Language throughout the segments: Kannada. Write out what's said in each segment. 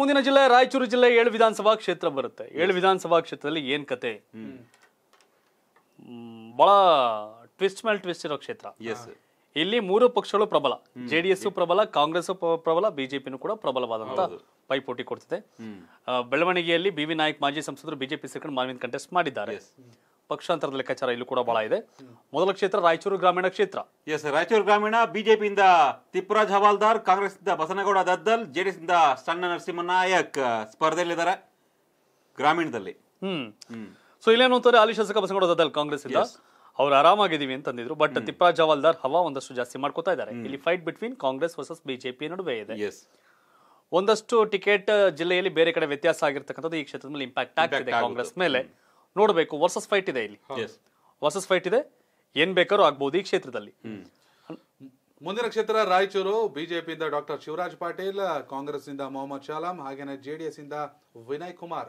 ಮುಂದಿನ ಜಿಲ್ಲೆ ರಾಯಚೂರು ಜಿಲ್ಲೆ 7 ವಿಧಾನಸಭಾ ಕ್ಷೇತ್ರ ಬರುತ್ತೆ. 7 ವಿಧಾನಸಭಾ ಕ್ಷೇತ್ರದಲ್ಲಿ ಏನು ಕತೆ? ಬಹಳ ಟ್ವಿಸ್ಟ್ ಮೇಲೆ ಟ್ವಿಸ್ಟ್ ಇರೋ ಕ್ಷೇತ್ರ. ಇಲ್ಲಿ ಮೂರು ಪಕ್ಷಗಳು ಪ್ರಬಲ, ಜೆಡಿಎಸ್ ಪ್ರಬಲ, ಕಾಂಗ್ರೆಸ್ ಪ್ರಬಲ, ಬಿಜೆಪಿನೂ ಕೂಡ ಪ್ರಬಲವಾದಂತ ಪೈಪೋಟಿ ಕೊಡ್ತಿದೆ. ಬೆಳವಣಿಗೆಯಲ್ಲಿ ಬಿವಿ ನಾಯಕ್ ಮಾಜಿ ಸಂಸದರು ಬಿಜೆಪಿ ಸೇರ್ಕೊಂಡು ಮಾನವಿನ್ ಕಂಟೆಸ್ಟ್ ಮಾಡಿದ್ದಾರೆ. ಪಕ್ಷಾಂತರದ ಲೆಕ್ಕಾಚಾರ ಇಲ್ಲೂ ಕೂಡ ಬಹಳ ಇದೆ. ಮೊದಲ ಕ್ಷೇತ್ರ ರಾಯಚೂರು ಗ್ರಾಮೀಣ ಕ್ಷೇತ್ರ. ಎಸ್, ರಾಯಚೂರು ಗ್ರಾಮೀಣ ಬಿಜೆಪಿಯಿಂದ ತಿಪ್ಪರಾಜ್ ಹವಾಲ್ದಾರ್, ಕಾಂಗ್ರೆಸ್ ಇಂದ ಬಸನಗೌಡ ದದ್ದಲ್, ಜೆಡಿಎಸ್ ಇಂದ ಸಣ್ಣ ನರಸಿಂಹ ನಾಯಕ್ ಸ್ಪರ್ಧೆಯಲ್ಲಿದ್ದಾರೆ ಗ್ರಾಮೀಣದಲ್ಲಿ. ಸೊ ಇಲ್ಲೇನು ಅಂತಾರೆ, ಹಾಲಿ ಶಾಸಕ ಬಸನಗೌಡ ದದ್ದಲ್ ಕಾಂಗ್ರೆಸ್ ಇಂದ ಅವ್ರು ಆರಾಮಾಗಿದ್ದೀವಿ ಅಂತಂದಿದ್ರು. ಬಟ್ ತಿಪ್ಪರಾಜ್ ಹವಾಲ್ದಾರ್ ಹವಾ ಒಂದಷ್ಟು ಜಾಸ್ತಿ ಮಾಡ್ಕೋತಾ ಇದ್ದಾರೆ. ಇಲ್ಲಿ fight between Congress versus BJP ನಡುವೆ ಇದೆ. ಒಂದಷ್ಟು ಟಿಕೆಟ್ ಜಿಲ್ಲೆಯಲ್ಲಿ ಬೇರೆ ಕಡೆ ವ್ಯತ್ಯಾಸ ಆಗಿರ್ತಕ್ಕಂಥದ್ದು ಈ ಕ್ಷೇತ್ರದ ಮೇಲೆ ಇಂಪ್ಯಾಕ್ಟ್ ಆಗ್ತಿದೆ ಕಾಂಗ್ರೆಸ್ ಮೇಲೆ. ನೋಡಬೇಕು, ವರ್ಸಸ್ ಫೈಟ್ ಇದೆ ಇಲ್ಲಿ. ವರ್ಸಸ್ ಫೈಟ್ ಇದೆ, ಏನ್ ಬೇಕಾದ್ರೂ ಆಗ್ಬಹುದು ಈ ಕ್ಷೇತ್ರದಲ್ಲಿ. ಮುಂದಿನ ಕ್ಷೇತ್ರ ರಾಯಚೂರು, ಬಿಜೆಪಿಯಿಂದ ಡಾಕ್ಟರ್ ಶಿವರಾಜ್ ಪಾಟೀಲ್, ಕಾಂಗ್ರೆಸ್ ಇಂದ ಮೊಹಮ್ಮದ್ ಶಾಲಂ, ಹಾಗೇನೆ ಜೆಡಿಎಸ್ ಇಂದ ವಿನಯ್ ಕುಮಾರ್.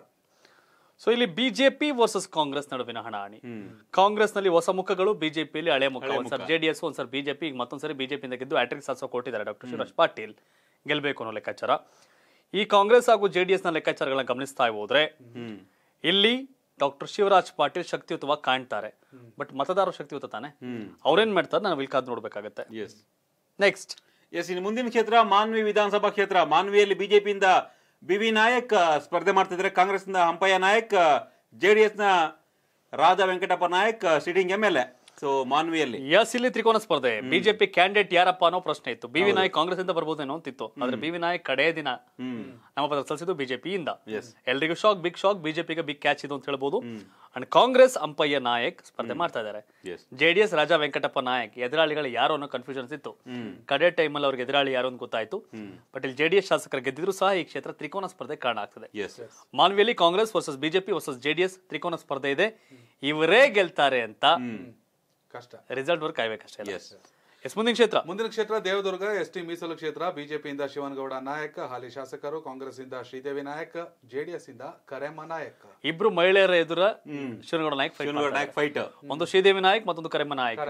ಸೊ ಇಲ್ಲಿ ಬಿಜೆಪಿ ವರ್ಸಸ್ ಕಾಂಗ್ರೆಸ್ ನಡುವಿನ ಹಣಾಹಣಿ. ಕಾಂಗ್ರೆಸ್ ನಲ್ಲಿ ಹೊಸ ಮುಖಗಳು, ಬಿಜೆಪಿಯಲ್ಲಿ ಹಳೆ ಮುಖ. ಒಂದ್ಸರಿ ಜೆಡಿಎಸ್, ಒಂದ್ಸರಿ ಬಿಜೆಪಿ, ಈಗ ಮತ್ತೊಂದ್ಸರಿ ಬಿಜೆಪಿಯಿಂದ ಗೆದ್ದು ಹ್ಯಾಟ್ರಿಕ್ ಸಾಧಿಸೋ ಕೊಟ್ಟಿದ್ದಾರೆ ಡಾಕ್ಟರ್ ಶಿವರಾಜ್ ಪಾಟೀಲ್. ಗೆಲ್ಬೇಕು ಅನ್ನೋ ಲೆಕ್ಕಾಚಾರ. ಈ ಕಾಂಗ್ರೆಸ್ ಹಾಗೂ ಜೆಡಿಎಸ್ ನ ಲೆಕ್ಕಾಚಾರಗಳನ್ನ ಗಮನಿಸ್ತಾ ಹೋದ್ರೆ ಇಲ್ಲಿ ಡಾಕ್ಟರ್ ಶಿವರಾಜ್ ಪಾಟೀಲ್ ಶಕ್ತಿಯುತವಾಗಿ ಕಾಣ್ತಾರೆ. ಬಟ್ ಮತದಾರರು ಶಕ್ತಿಯುತ ತಾನೆ, ಅವ್ರೇನ್ ಮಾಡ್ತಾರೆ ನಾನು ಇಲ್ಲಿ ಕಾದು ನೋಡ್ಬೇಕಾಗತ್ತೆ. ನೆಕ್ಸ್ಟ್ ಎಸ್, ಇನ್ನು ಮುಂದಿನ ಕ್ಷೇತ್ರ ಮಾನ್ವಿ ವಿಧಾನಸಭಾ ಕ್ಷೇತ್ರ. ಮಾನ್ವಿಯಲ್ಲಿ ಬಿಜೆಪಿಯಿಂದ ಬಿವಿ ನಾಯಕ್ ಸ್ಪರ್ಧೆ ಮಾಡ್ತಿದ್ರೆ, ಕಾಂಗ್ರೆಸ್ನ ಹಂಪಯ್ಯ ನಾಯಕ್, ಜೆಡಿಎಸ್ ನ Raja Venkatappa Nayak sitting MLA. So ಮಾನ್ವಿಯಲ್ಲಿ ಎಸ್, ಇಲ್ಲಿ ತ್ರಿಕೋನ ಸ್ಪರ್ಧೆ. ಬಿಜೆಪಿ ಕ್ಯಾಂಡಿಡೇಟ್ ಯಾರಪ್ಪ ಅನ್ನೋ ಪ್ರಶ್ನೆ ಇತ್ತು. ಬಿವಿ ನಾಯಕ್ ಕಾಂಗ್ರೆಸ್ ಇಂದ ಬರ್ಬೋದೇನೋ ಅಂತಿತ್ತು. ಆದ್ರೆ ಬಿವಿ ನಾಯಕ್ ಕಡೇ ದಿನ ನಾಮಪತ್ರ ಸಲ್ಲಿಸಿದ್ದು ಬಿಜೆಪಿಯಿಂದ. ಎಲ್ರಿಗೂ ಶಾಕ್, ಬಿಗ್ ಶಾಕ್. ಬಿಜೆಪಿಗೆ ಬಿಗ್ ಕ್ಯಾಚ್ ಇದು ಅಂತ ಹೇಳ್ಬೋದು. ಅಂಡ್ ಕಾಂಗ್ರೆಸ್ ಹಂಪಯ್ಯ ನಾಯಕ್ ಸ್ಪರ್ಧೆ ಮಾಡ್ತಾ ಇದ್ದಾರೆ. ಜೆಡಿಎಸ್ ರಾಜಾ ವೆಂಕಟಪ್ಪ ನಾಯಕ್. ಎದುರಾಳಿಗಳು ಯಾರು ಅನ್ನೋ ಕನ್ಫ್ಯೂಷನ್ಸ್ ಇತ್ತು. ಕಡೆ ಟೈಮ್ ಅಲ್ಲಿ ಅವ್ರಿಗೆ ಎದುರಾಳಿ ಯಾರು ಅಂತ ಗೊತ್ತಾಯ್ತು. ಬಟ್ ಇಲ್ಲಿ ಜೆಡಿಎಸ್ ಶಾಸಕರು ಗೆದ್ದಿದ್ರು ಸಹ ಈ ಕ್ಷೇತ್ರ ತ್ರಿಕೋನ ಸ್ಪರ್ಧೆ ಕಾರಣ ಆಗ್ತದೆ. ಮಾನ್ವಿಯಲ್ಲಿ Congress versus BJP versus JDS ತ್ರಿಕೋನ ಸ್ಪರ್ಧೆ ಇದೆ. ಇವರೇ ಗೆಲ್ತಾರೆ ಅಂತ ರಿಸಲ್ಟ್ ವರ್ಕ್ ಆಗಬೇಕಷ್ಟೇ. ಮುಂದಿನ ಕ್ಷೇತ್ರ ದೇವದುರ್ಗ ST ಮೀಸಲು ಕ್ಷೇತ್ರ. ಬಿಜೆಪಿಯಿಂದ ಶಿವನಗೌಡ ನಾಯಕ್, ಹಾಲಿ ಶಾಸಕರು, ಕಾಂಗ್ರೆಸ್ ಇಂದ ಶ್ರೀದೇವಿ ನಾಯಕ್, ಜೆಡಿಎಸ್ ಇಂದ ಕರಿಯಪ್ಪ ನಾಯಕ್. ಇಬ್ರು ಮಹಿಳೆಯರ ಎದುರ ಶಿವನಗೌಡ ನಾಯಕ್ ಫೈಟ್. ಒಂದು ಶ್ರೀದೇವಿ ನಾಯಕ್, ಮತ್ತೊಂದು ಕರಿಯಪ್ಪ ನಾಯಕ್.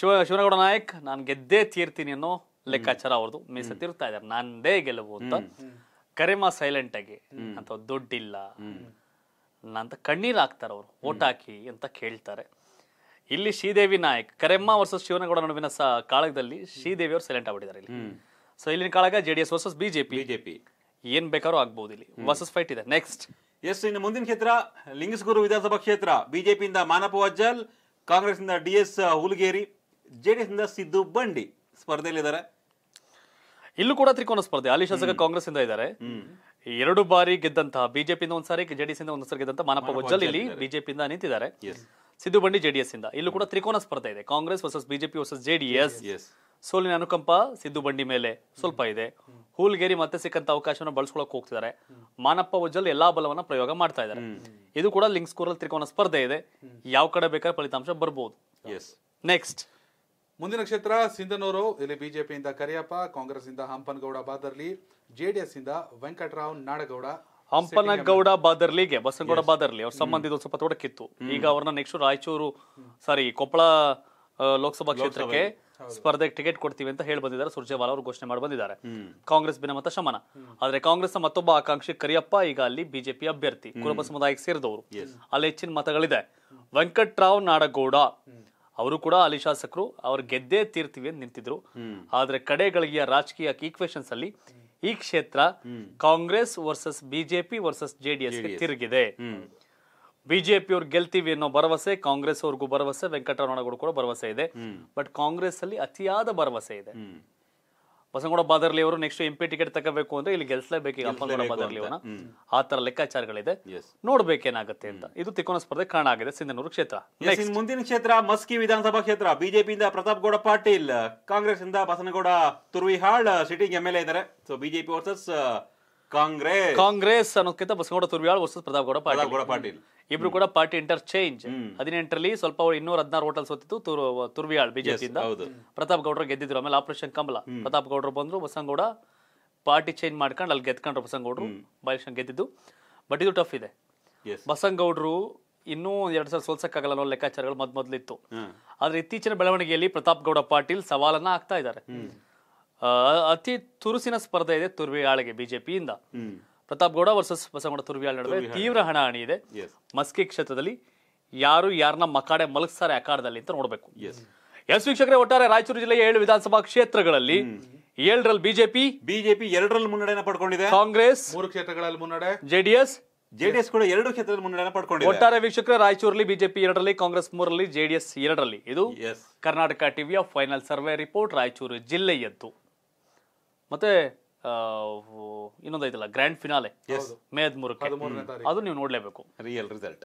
ಶಿವನಗೌಡ ನಾಯಕ್ ನಾನು ಗೆದ್ದೇ ತೀರ್ತೀನಿ ಅನ್ನೋ ಲೆಕ್ಕಾಚಾರ ಅವ್ರದ್ದು. ಮೀಸತ್ತಿರ್ತಾ ಇದಾರೆ ನಾನದೇ ಗೆಲುವು ಅಂತ. ಕರಿಯಪ್ಪ ಸೈಲೆಂಟ್ ಆಗಿ ಅಂತ, ದುಡ್ಡಿಲ್ಲ ಅಂತ ಕಣ್ಣೀರ್ ಹಾಕ್ತಾರೆ ಅವ್ರು, ಓಟ್ ಹಾಕಿ ಅಂತ ಕೇಳ್ತಾರೆ. ಇಲ್ಲಿ ಶ್ರೀದೇವಿ ನಾಯಕ್, ಕರೆಮ್ಮ ವರ್ಸಸ್ ಶಿವನಗೌಡ ನಡುವಿನ ಕಾಳಗದಲ್ಲಿ ಶ್ರೀದೇವಿ ಅವರು ಸೈಲೆಂಟ್ ಆಗ್ಬಿಟ್ಟಿದ್ದಾರೆ ಇಲ್ಲಿ. ಸೊ ಇಲ್ಲಿನ ಕಾಳಗ JDS ವರ್ಸಸ್ ಬಿಜೆಪಿ. ಏನ್ ಬೇಕಾದ್ರೂ ಆಗ್ಬಹುದು ಇಲ್ಲಿ, ವರ್ಸಸ್ ಫೈಟ್ ಇದೆ. ನೆಕ್ಸ್ಟ್ ಎಸ್, ಇನ್ನು ಮುಂದಿನ ಕ್ಷೇತ್ರ ಲಿಂಗಸಗೂರು ವಿಧಾನಸಭಾ ಕ್ಷೇತ್ರ. ಬಿಜೆಪಿಯಿಂದ ಮಾನಪ್ಪಾ ವಜ್ಜಲ್, ಕಾಂಗ್ರೆಸ್ ಇಂದ DS ಹುಲಗೇರಿ, ಜೆಡಿಎಸ್ ಇಂದ ಸಿದ್ದು ಬಂಡಿ ಸ್ಪರ್ಧೆಯಲ್ಲಿದ್ದಾರೆ. ಇಲ್ಲೂ ಕೂಡ ತ್ರಿಕೋನ ಸ್ಪರ್ಧೆ. ಹಾಲಿ ಶಾಸಕ ಕಾಂಗ್ರೆಸ್ ಇಂದ ಇದ್ದಾರೆ. 2 ಬಾರಿ ಗೆದ್ದಂತಹ ಬಿಜೆಪಿಯಿಂದ ಒಂದ್ಸಾರಿ, ಜೆಡಿಎಸ್ ಇಂದ ಒಂದ್ಸಾರಿ ಗೆದ್ದಂತ ಮಾನಪ್ಪ ವಜ್ಜಲ್ ಇಲ್ಲಿ ಬಿಜೆಪಿಯಿಂದ ನಿಂತಿದ್ದಾರೆ. ಸಿದ್ದು ಬಂಡಿ ಜೆಡಿಎಸ್ ಇಂದ. ಇಲ್ಲೂ ಕೂಡ ತ್ರಿಕೋನ ಸ್ಪರ್ಧೆ ಇದೆ. Congress versus BJP versus JDS. ಸೋಲಿನ ಅನುಕಂಪ ಸಿದ್ದು ಬಂಡಿ ಮೇಲೆ ಸ್ವಲ್ಪ ಇದೆ. ಹೂಲ್ಗೇರಿ ಮತ್ತೆ ಸಿಕ್ಕಂತ ಅವಕಾಶವನ್ನು ಬಳಸ್ಕೊಳಕ್ ಹೋಗ್ತಿದ್ದಾರೆ. ಮಾನಪ್ಪ ವಜ್ಜಲ್ ಎಲ್ಲಾ ಬಲವನ್ನ ಪ್ರಯೋಗ ಮಾಡ್ತಾ ಇದ್ದಾರೆ. ಇದು ಕೂಡ ಲಿಂಗ್ಸ್ಕೂರಲ್ಲಿ ತ್ರಿಕೋನ ಸ್ಪರ್ಧೆ ಇದೆ. ಯಾವ ಕಡೆ ಬೇಕಾದ್ರೆ ಫಲಿತಾಂಶ ಬರ್ಬಹುದು. ನೆಕ್ಸ್ಟ್ ಮುಂದಿನ ಕ್ಷೇತ್ರ ಸಿಂಧನೂರು. ಇಲ್ಲಿ ಬಿಜೆಪಿಯಿಂದ ಕರಿಯಪ್ಪ, ಕಾಂಗ್ರೆಸ್ ಇಂದ ಹಂಪನಗೌಡ ಬಾದರ್ಲಿ, ಜೆಡಿಎಸ್ ಇಂದ ವೆಂಕಟರಾವ್ ನಾಡಗೌಡ. ಹಂಪನಗೌಡ ಬಾದರ್ಲಿಗೆ ಬಸನಗೌಡ ಬಾದರ್ಲಿ ಅವ್ರ ಸಂಬಂಧ ಇದು ಸ್ವಲ್ಪ ತೊಡಕಿತ್ತು. ಈಗ ಅವ್ರನ್ನ ನೆಕ್ಸ್ಟ್ ಕೊಪ್ಪಳ ಲೋಕಸಭಾ ಕ್ಷೇತ್ರಕ್ಕೆ ಸ್ಪರ್ಧೆಗೆ ಟಿಕೆಟ್ ಕೊಡ್ತೀವಿ ಅಂತ ಹೇಳಿ ಬಂದಿದ್ದಾರೆ. ಸುರ್ಜೇವಾಲಾ ಅವರು ಘೋಷಣೆ ಮಾಡಿ ಬಂದಿದ್ದಾರೆ. ಕಾಂಗ್ರೆಸ್ ಬಿನಮತ ಶಮನ. ಆದ್ರೆ ಕಾಂಗ್ರೆಸ್ನ ಮತ್ತೊಬ್ಬ ಆಕಾಂಕ್ಷಿ ಕರಿಯಪ್ಪ ಈಗ ಅಲ್ಲಿ ಬಿಜೆಪಿ ಅಭ್ಯರ್ಥಿ, ಕುರುಬ ಸಮುದಾಯಕ್ಕೆ ಸೇರಿದವರು, ಅಲ್ಲಿ ಹೆಚ್ಚಿನ ಮತಗಳಿದೆ. ವೆಂಕಟರಾವ್ ನಾಡಗೌಡ ಅವರು ಕೂಡ ಅಲ್ಲಿ ಶಾಸಕರು, ಅವ್ರು ಗೆದ್ದೇ ತೀರ್ತೀವಿ ಅಂತ ನಿಂತಿದ್ರು. ಆದ್ರೆ ಕಡೆಗಳಿಗೆ ರಾಜಕೀಯ ಈಕ್ವೇಶನ್ಸ್ ಅಲ್ಲಿ ಈ ಕ್ಷೇತ್ರ Congress versus BJP versus JDS ತಿರುಗಿದೆ. ಬಿಜೆಪಿ ಅವ್ರು ಗೆಲ್ತೀವಿ ಅನ್ನೋ ಭರವಸೆ, ಕಾಂಗ್ರೆಸ್ ಅವ್ರಿಗೂ ಭರವಸೆ, ವೆಂಕಟರಾವ್ ನಾಡಗೌಡ ಕೂಡ ಭರವಸೆ ಇದೆ. ಬಟ್ ಕಾಂಗ್ರೆಸ್ ಅಲ್ಲಿ ಅತಿಯಾದ ಭರವಸೆ ಇದೆ. ಬಸನಗೌಡ ಬಾದರ್ಲಿ ಅವರು ನೆಕ್ಸ್ಟ್ MP ಟಿಕೆಟ್ ತಗೋಬೇಕು ಅಂದ್ರೆ ಇಲ್ಲಿ ಗೆಲ್ಸಲೇಬೇಕು ಈಗ ಹಂಪನಗೌಡ ಬಾದರ್ಲಿ ಅವನ. ಆ ತರ ಲೆಕ್ಕಾಚಾರಗಳಿದೆ. ನೋಡ್ಬೇಕೇನಾಗುತ್ತೆ ಅಂತ. ಇದು ತ್ರಿಕೋನ ಸ್ಪರ್ಧೆ ಕಾರಣ ಆಗಿದೆ ಸಿಂಧನೂರು ಕ್ಷೇತ್ರ. ಮುಂದಿನ ಕ್ಷೇತ್ರ ಮಸ್ಕಿ ವಿಧಾನಸಭಾ ಕ್ಷೇತ್ರ. ಬಿಜೆಪಿಯಿಂದ ಪ್ರತಾಪಗೌಡ ಪಾಟೀಲ್, ಕಾಂಗ್ರೆಸ್ ಇಂದ ಬಸನಗೌಡ ತುರ್ವಿಹಾಳ್ ಸಿಟಿಂಗ್ MLA ಇದ್ದಾರೆ. ಸೊ ಬಿಜೆಪಿ ವರ್ಸಸ್ ಕಾಂಗ್ರೆಸ್ ಅನ್ನೋದಕ್ಕಿಂತ ಬಸನಗೌಡ ತುರ್ವಿಹಾಳ್ ವರ್ಸಸ್ ಪ್ರತಾಪಗೌಡ ಪಾಟೀಲ್. ಇಬ್ರು ಕೂಡ ಪಾರ್ಟಿ ಇಂಟರ್ ಚೇಂಜ್. 2018 ಸ್ವಲ್ಪ 216 ಹೋಟೆಲ್ ಸೋತಿತ್ತು ತುರ್ವಿಹಾಳ್ ಬಿಜೆಪಿಯಿಂದ. ಪ್ರತಾಪ್ ಗೌಡರು ಗೆದ್ದಿದ್ರು. ಆಮೇಲೆ ಆಪರೇಷನ್ ಕಮಲ, ಪ್ರತಾಪ್ ಗೌಡರು ಬಂದ್ರು, ಬಸನಗೌಡ ಪಾರ್ಟಿ ಚೇಂಜ್ ಮಾಡ್ಕೊಂಡು ಅಲ್ಲಿ ಗೆದ್ಕೊಂಡ್ರು. ಬಸನಗೌಡರು ಬೈಲೆಕ್ಷನ್ ಗೆದ್ದಿದ್ದು. ಬಟ್ ಇದು ಟಫ್ ಇದೆ. ಬಸನಗೌಡರು ಇನ್ನೂ 2 ಸಲ ಸೋಲ್ಸಕ್ಕಾಗಲ್ಲ ಅನ್ನೋ ಲೆಕ್ಕಾಚಾರಗಳು ಮೊದಲಿತ್ತು. ಆದ್ರೆ ಇತ್ತೀಚಿನ ಬೆಳವಣಿಗೆಯಲ್ಲಿ ಪ್ರತಾಪ್ ಗೌಡ ಪಾಟೀಲ್ ಸವಾಲನ್ನ ಹಾಕ್ತಾ ಇದ್ದಾರೆ. ಅತಿ ತುರುಸಿನ ಸ್ಪರ್ಧೆ ಇದೆ ತುರ್ವಿಹಾಳ್ಗೆ ಬಿಜೆಪಿಯಿಂದ. ಪ್ರತಾಪಗೌಡ ವರ್ಸಸ್ ಬಸನಗೌಡ ತುರ್ವಿಹಾಳ್ ನಡುವೆ ತೀವ್ರ ಹಣಾಹಣಿ ಇದೆ. ಮಸ್ಕಿ ಕ್ಷೇತ್ರದಲ್ಲಿ ಯಾರು ಯಾರನ್ನ ಮಕಾಡೆ ಮಲಗಿಸ್ತಾರೆ ಅಖಾಡದಲ್ಲಿ ಅಂತ ನೋಡಬೇಕು. ಎಸ್ ವೀಕ್ಷಕರೇ, ಒಟ್ಟಾರೆ ರಾಯಚೂರು ಜಿಲ್ಲೆಯ 7 ವಿಧಾನಸಭಾ ಕ್ಷೇತ್ರಗಳಲ್ಲಿ 7ರಲ್ಲಿ ಬಿಜೆಪಿ 2ರಲ್ಲಿ ಮುನ್ನಡೆಯನ್ನು ಪಡೆದುಕೊಂಡಿದೆ. ಕಾಂಗ್ರೆಸ್ 3 ಕ್ಷೇತ್ರಗಳಲ್ಲಿ ಮುನ್ನಡೆ, ಜೆಡಿಎಸ್ ಕೂಡ 2 ಕ್ಷೇತ್ರದಲ್ಲಿ ಮುನ್ನಡೆಯನ್ನು ಪಡೆದುಕೊಂಡಿದೆ. ಒಟ್ಟಾರೆ ವೀಕ್ಷಕರೇ, ರಾಯಚೂರಲ್ಲಿ ಬಿಜೆಪಿ 2ರಲ್ಲಿ, ಕಾಂಗ್ರೆಸ್ 3ರಲ್ಲಿ, ಜೆಡಿಎಸ್ 2ರಲ್ಲಿ. ಇದು ಕರ್ನಾಟಕ ಟಿವಿಯ ಫೈನಲ್ ಸರ್ವೆ ರಿಪೋರ್ಟ್ ರಾಯಚೂರು ಜಿಲ್ಲೆಯದ್ದು. ಮತ್ತೆ ಇನ್ನೊಂದೈತಲ್ಲ ಗ್ರ್ಯಾಂಡ್ ಫಿನಾಲೆ ಮೇ 13ಕ್ಕೆ, ಅದು ನೀವು ನೋಡಲೇಬೇಕು ರಿಯಲ್ ರಿಸಲ್ಟ್.